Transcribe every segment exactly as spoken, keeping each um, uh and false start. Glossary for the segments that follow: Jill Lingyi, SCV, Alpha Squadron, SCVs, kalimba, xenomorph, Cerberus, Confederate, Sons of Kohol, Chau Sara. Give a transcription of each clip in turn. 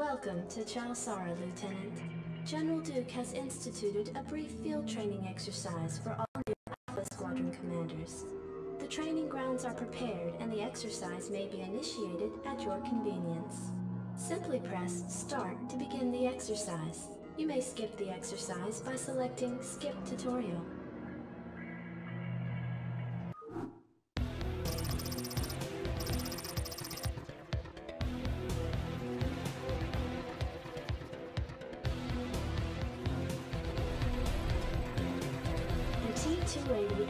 Welcome to Chau Sara, Lieutenant. General Duke has instituted a brief field training exercise for all new Alpha Squadron commanders. The training grounds are prepared and the exercise may be initiated at your convenience. Simply press Start to begin the exercise. You may skip the exercise by selecting Skip Tutorial.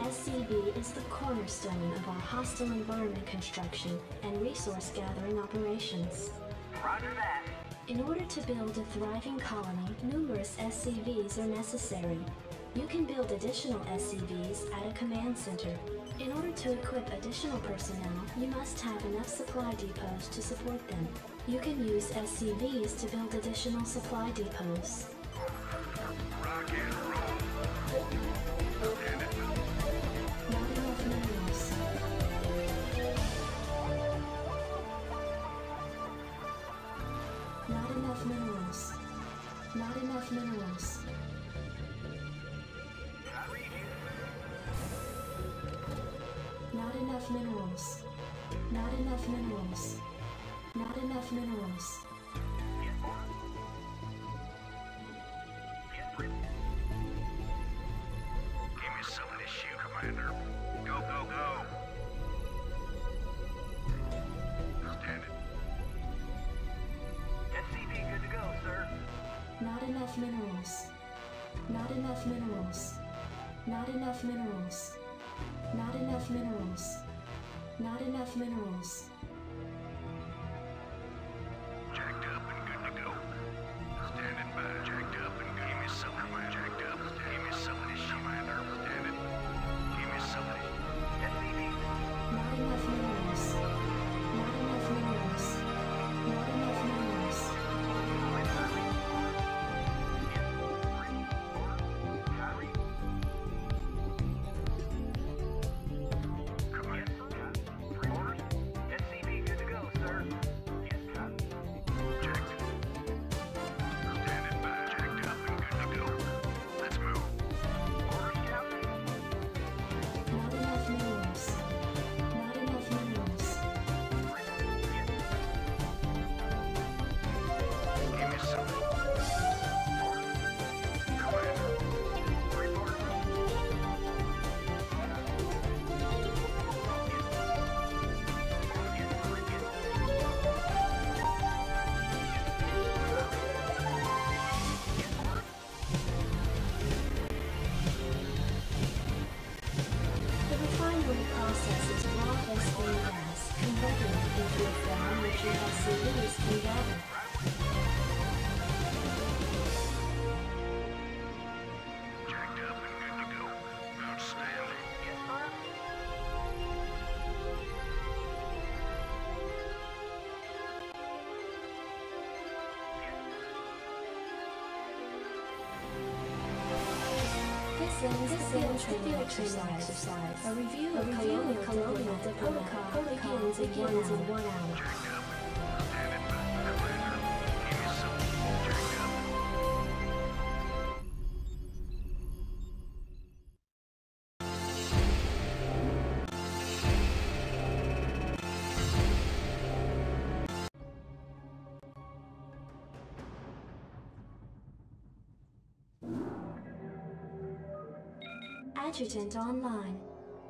S C V is the cornerstone of our hostile environment construction and resource gathering operations. Roger that. In order to build a thriving colony, numerous S C Vs are necessary. You can build additional S C Vs at a command center. In order to equip additional personnel, you must have enough supply depots to support them. You can use S C Vs to build additional supply depots. Rock and roll. And minerals. Not enough minerals. I read you. Not enough minerals. Not enough minerals. Not enough minerals. Get ready. Give me some of this shoe, Commander. Go, go, go. Not enough minerals. Not enough minerals. Not enough minerals. Not enough minerals. Not enough minerals. Jacked up and good to go. Standing by. Jacked up and give me some of my jacked up. Give me some of this shit. Standing. Give me some of this. Not enough minerals. Not enough minerals. Not enough minerals. This is the exercise. exercise. A review of colonial colonial protocol begins in one hour. Adjutant online.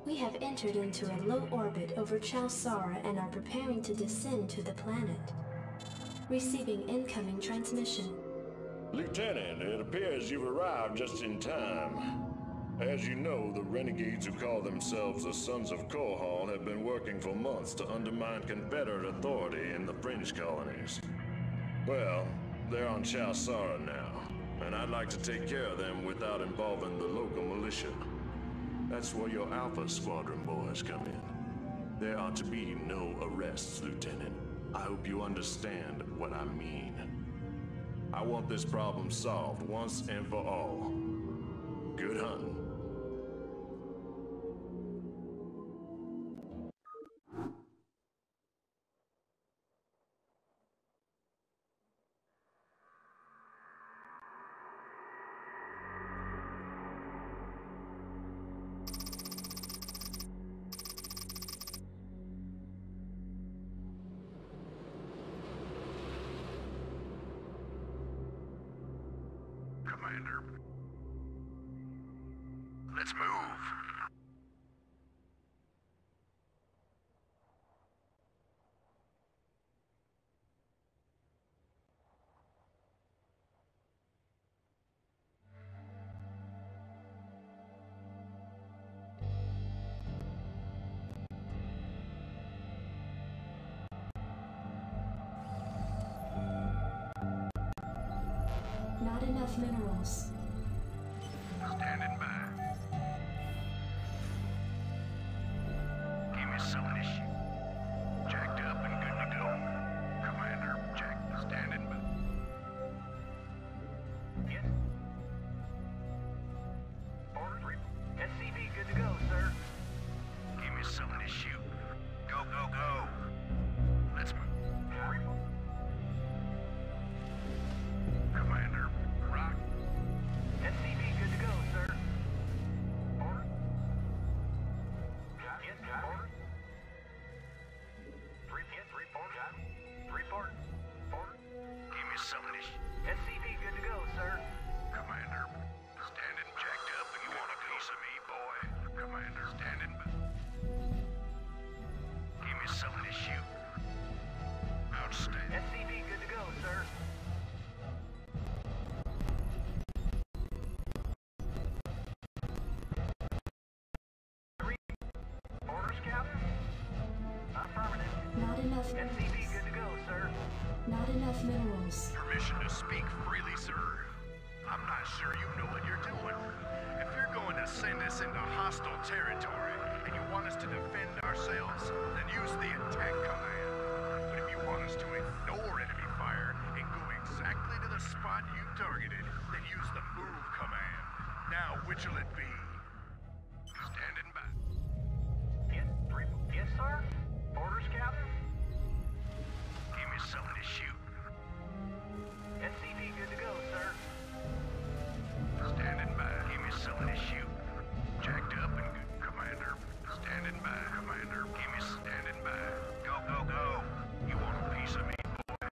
We have entered into a low orbit over Chau Sara and are preparing to descend to the planet. Receiving incoming transmission. Lieutenant, it appears you've arrived just in time. As you know, the renegades who call themselves the Sons of Kohol have been working for months to undermine Confederate authority in the fringe colonies. Well, they're on Chau Sara now, and I'd like to take care of them without involving the local militia. That's where your Alpha Squadron boys come in. There are to be no arrests, Lieutenant. I hope you understand what I mean. I want this problem solved once and for all. Good hunting. Commander. Let's move. Not enough minerals. Standing by. Give me some of this shit. Jacked up and good to go. Commander, Jack, standing by. Yes. Order three. S C V, good to go, sir. Give me some of this shit. Go, go, go. Let's move. S C V, good to go, sir. Not enough minerals. Permission to speak freely, sir. I'm not sure you know what you're doing. If you're going to send us into hostile territory and you want us to defend ourselves, then use the attack command. But if you want us to ignore enemy fire and go exactly to the spot you targeted, then use the move command. Now, which will it be? Standing by. Yes, three, yes, sir. Orders, Captain. Someone to shoot. S C V, good to go, sir. Standing by. Give me someone to shoot. Jacked up and good. Commander, standing by. Commander, give me standing by. Go, go, go. You want a piece of me, boy?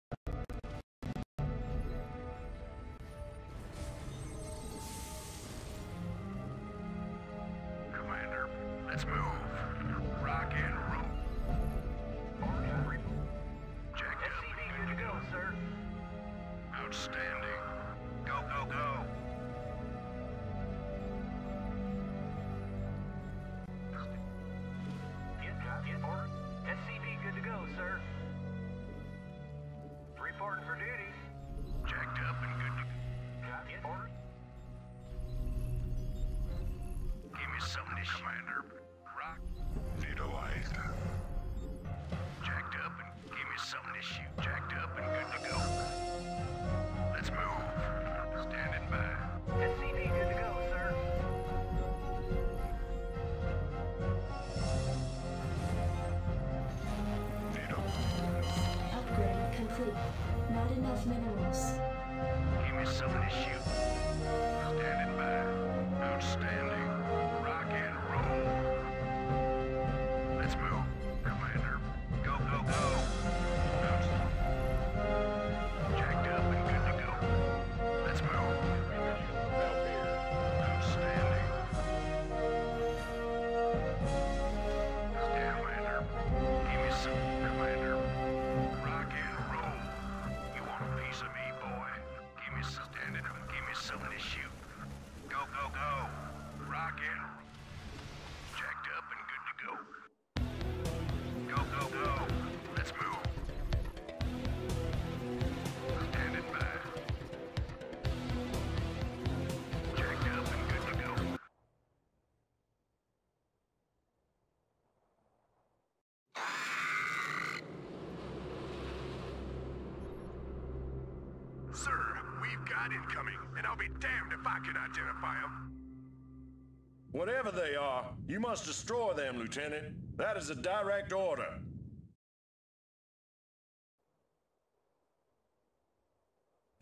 Commander, let's move. Rock and roll. Sir. Outstanding. Go, go, go. Get, get order. S C V, good to go, sir. Reporting for duty. Jacked up and good to go. Get order. Give me some of this, Commander. Rock. Vitalized. Jacked up and give me some of this shit. Jacked up and good to go. Let's move. Standing by. S C V, good to go, sir. Upgrade complete. Not enough minerals. Give me some of this shit. Standing by. Outstanding. Rock and roll. Let's move. Commander. Go, go, go. Incoming, and I'll be damned if I can identify them. Whatever they are, you must destroy them, Lieutenant. That is a direct order.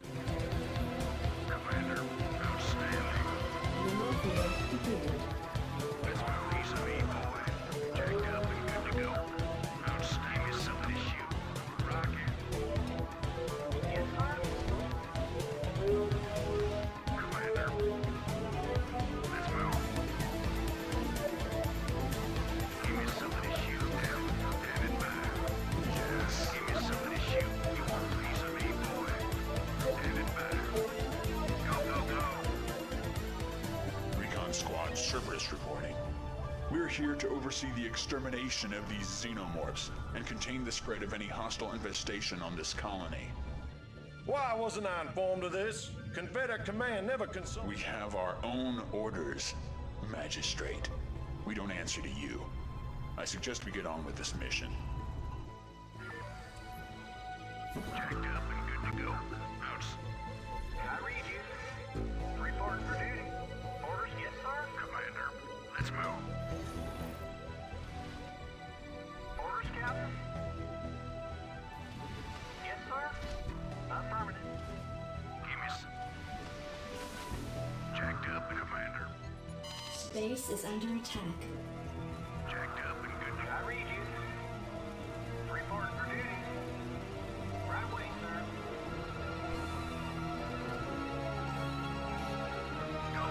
Commander, outstanding. That's my piece of me, boy. Jacked up and good to go. Outstanding is some of this shoot. Rocket. Yes, sir. Commander, Cerberus reporting. We're here to oversee the extermination of these xenomorphs and contain the spread of any hostile infestation on this colony. Why wasn't I informed of this? Confederate command never consulted. We have our own orders, Magistrate. We don't answer to you. I suggest we get on with this mission. Checked up and good to go. Out. I read you. Report for duty. Orders, yes, sir. Commander, let's move. Orders, Captain. Yes, sir. Affirmative. Gimme. Checked up, Commander. Space is under attack. Checked up and good to go. I read you. Report for duty. Right away, sir. Go, go.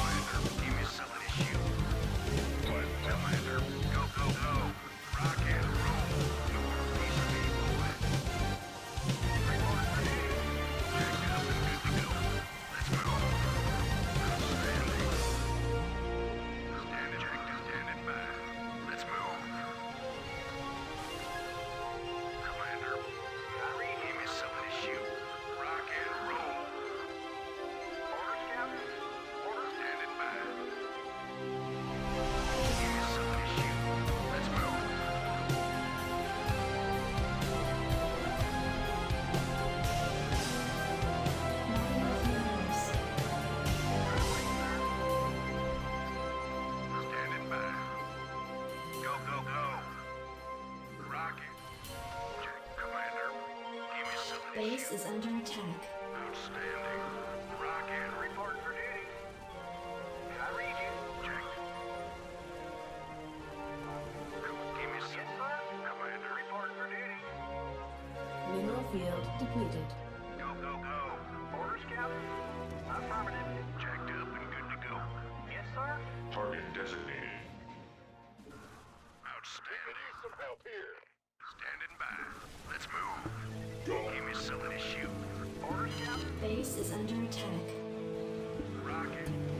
Standing by. Let's move. I read you. Order proceed. Give me some of this shit. Rock and roll. Orders, Captain. Commander. Outstanding. Give me some. Standing by. Let's move. Base is under attack. Outstanding. Rocket, report for duty. I read you. Check. Come, give me some. Commander, report for duty. Mineral field depleted. Go, go, go. Orders, Captain. Affirmative. Checked up and good to go. Yes, sir. Target designated. Outstanding. Need some help here. Standing by. Let's move. Give me some of this shoot. Orders, Captain. Base is under attack. Rocket.